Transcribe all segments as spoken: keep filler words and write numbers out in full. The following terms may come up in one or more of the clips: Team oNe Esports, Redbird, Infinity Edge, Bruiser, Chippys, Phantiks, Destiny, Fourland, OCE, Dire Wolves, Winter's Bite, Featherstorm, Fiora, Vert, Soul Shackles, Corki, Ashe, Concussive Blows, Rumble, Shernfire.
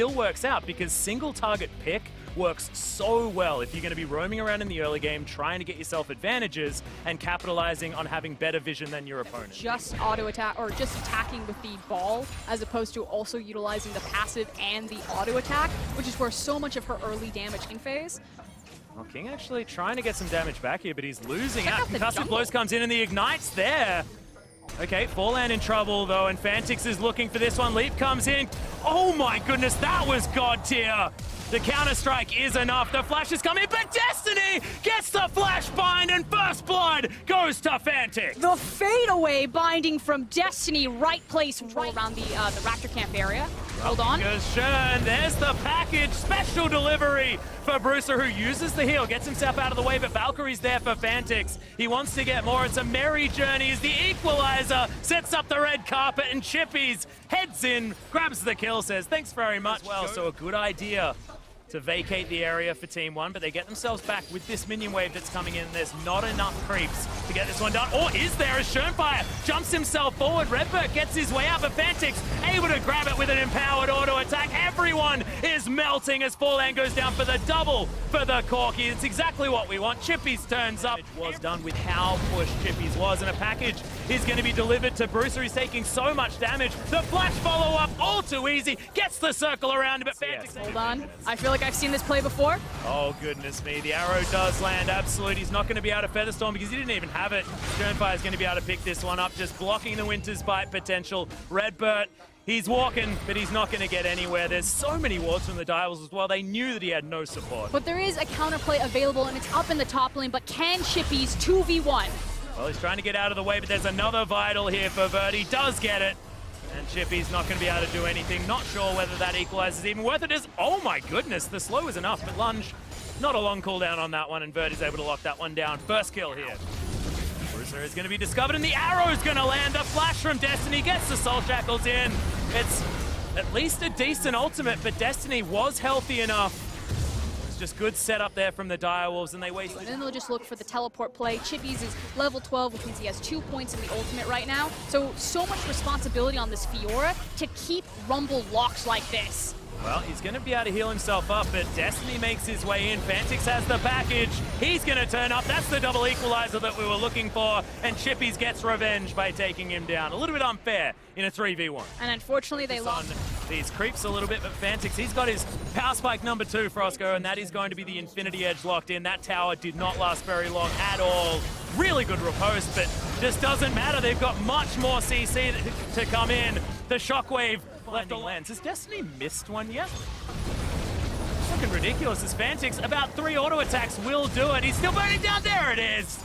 still works out because single target pick works so well if you're going to be roaming around in the early game trying to get yourself advantages and capitalizing on having better vision than your opponent. Just auto attack or just attacking with the ball as opposed to also utilizing the passive and the auto attack, which is where so much of her early damage in phase. Well, King actually trying to get some damage back here, but he's losing out. Concussive Blows comes in and the ignite's there. Okay, Fourland in trouble though, and Phantiks is looking for this one. Leap comes in. Oh my goodness, that was god tier. The counter-strike is enough. The flash is coming, but Destiny gets the flash bind and first blood goes to Phantiks. The fadeaway binding from Destiny, right place, right around the uh, the Raptor Camp area. Hold on. Shurn, there's the package. Special delivery for Bruiser, who uses the heal, gets himself out of the way, but Valkyrie's there for Phantiks. He wants to get more. It's a merry journey as the equalizer sets up the red carpet, and Chippys heads in, grabs the kill, says thanks very much. Well, so a good idea to vacate the area for Team One, but they get themselves back with this minion wave that's coming in. There's not enough creeps to get this one done. Or is there? As Shernfire jumps himself forward, Redbird gets his way out, but Phantiks able to grab it with an empowered auto attack. Everyone is melting as Fourland goes down for the double for the Corki. It's exactly what we want. Chippys turns up. It was done with how pushed Chippys was, and a package is going to be delivered to Bruiser. He's taking so much damage. The flash follow-up, all too easy, gets the circle around, but Phantiks... Yes. Hold on. I feel like I've seen this play before. Oh, goodness me. The arrow does land. Absolute. He's not going to be able to Featherstorm because he didn't even have it. Shernfire is going to be able to pick this one up, just blocking the Winter's Bite potential. Redbird, he's walking, but he's not going to get anywhere. There's so many wards from the Dire Wolves as well. They knew that he had no support. But there is a counterplay available, and it's up in the top lane, but can Chippys two v one? Well, he's trying to get out of the way, but there's another vital here for Vert. He does get it. And Chippy's not going to be able to do anything. Not sure whether that equalizes even worth it is. Oh my goodness, the slow is enough. But Lunge, not a long cooldown on that one, and Vert is able to lock that one down. First kill here. Bruiser is going to be discovered, and the arrow is going to land. A flash from Destiny gets the Soul Shackles in. It's at least a decent ultimate, but Destiny was healthy enough. Just good setup there from the Dire Wolves, and they waste. And then they'll just look for the teleport play. Chippys is level twelve, which means he has two points in the ultimate right now. So, so much responsibility on this Fiora to keep Rumble locked like this. Well, he's going to be able to heal himself up, but Destiny makes his way in. Phantiks has the package. He's going to turn up. That's the double equalizer that we were looking for, and Chippys gets revenge by taking him down. A little bit unfair in a three v one. And unfortunately, they lost these creeps a little bit, but Phantiks, he's got his power spike number two, Frosco, and that is going to be the Infinity Edge locked in. That tower did not last very long at all. Really good riposte, but just doesn't matter. They've got much more C C to come in. The shockwave left the lens. Has Destiny missed one yet? Looking ridiculous as Phantiks, about three auto attacks will do it. He's still burning down. There it is.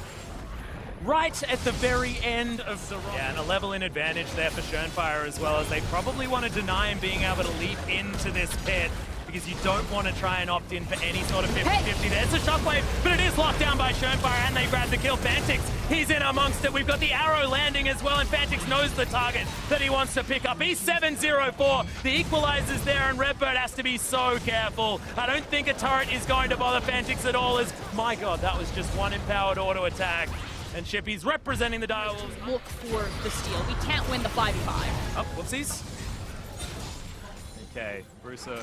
Right at the very end of the run. Yeah, and a level in advantage there for Shernfire as well, as they probably want to deny him being able to leap into this pit, because you don't want to try and opt in for any sort of fifty fifty. Hey. There's a shockwave, but it is locked down by Shernfire, and they grab the kill. Phantiks, he's in amongst it. We've got the arrow landing as well, and Phantiks knows the target that he wants to pick up. He's seven zero four. The equalizer's there, and Redbird has to be so careful. I don't think a turret is going to bother Phantiks at all, as, my God, that was just one empowered auto attack. And Chippys representing the Dire Wolves. Look for the steal. We can't win the five v five. Oh, whoopsies. Okay, Bruiser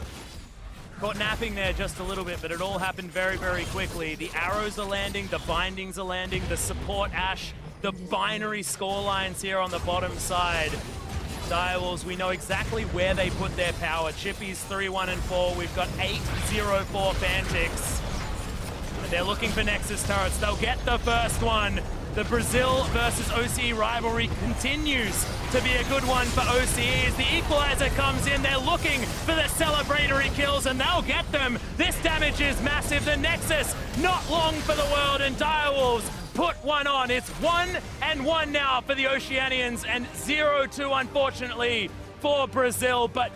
caught napping there just a little bit, but it all happened very, very quickly. The arrows are landing, the bindings are landing, the support Ashe, the binary score lines here on the bottom side. Dire Wolves, we know exactly where they put their power. Chippys three one and four. We've got eight zero four Phantiks. They're looking for Nexus turrets. They'll get the first one. The Brazil versus O C E rivalry continues to be a good one for O C E as the equalizer comes in. They're looking for the celebratory kills, and they'll get them. This damage is massive. The Nexus, not long for the world, and Dire Wolves put one on. It's one and one now for the Oceanians, and zero two, unfortunately, for Brazil. But